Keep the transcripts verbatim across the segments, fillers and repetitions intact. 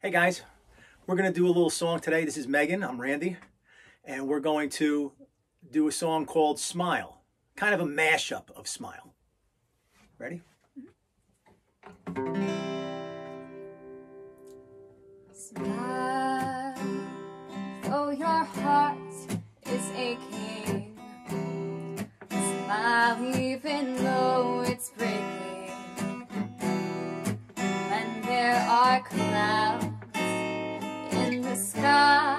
Hey guys, we're going to do a little song today. This is Megan, I'm Randy, and we're going to do a song called Smile. Kind of a mashup of Smile. Ready? Smile, though your heart is aching. Smile even though it's breaking. When there are clouds in the sky,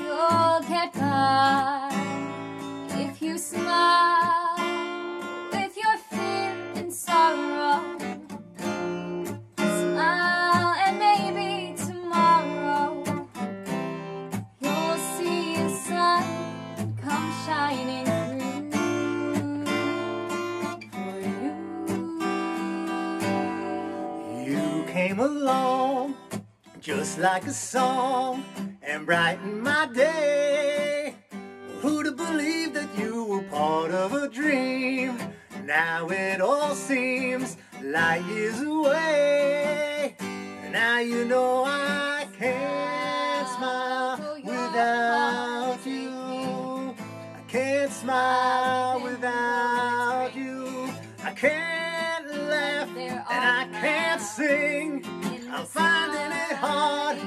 you'll get by if you smile with your fear and sorrow. Smile and maybe tomorrow you'll see the sun come shining through for you. You came along just like a song and brighten my day. Who'd have believed that you were part of a dream? Now it all seems light years away. Now you know I can't smile without you. I can't smile without you. I can't laugh and I can't sing. I'm finding it hard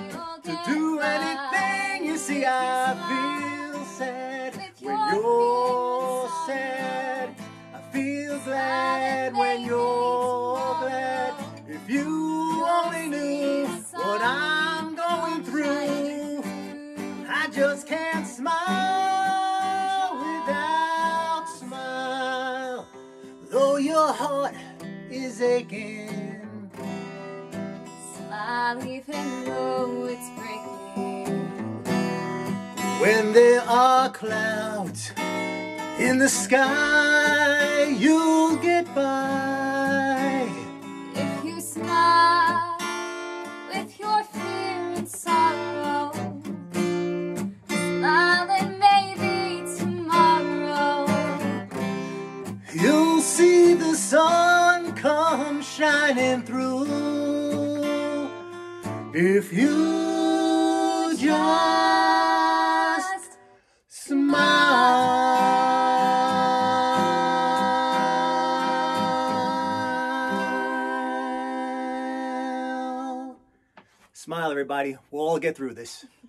to do anything. You see, I feel sad when you're sad. I feel glad when you're glad. If you only knew what I'm going through. I just can't smile without smile. Though your heart is aching. Smile even though it's breaking. When there are clouds in the sky, you'll get by if you smile with your fear and sorrow. Smile and maybe tomorrow you'll see the sun come shining through. If you just smile. Smile, everybody. We'll all get through this.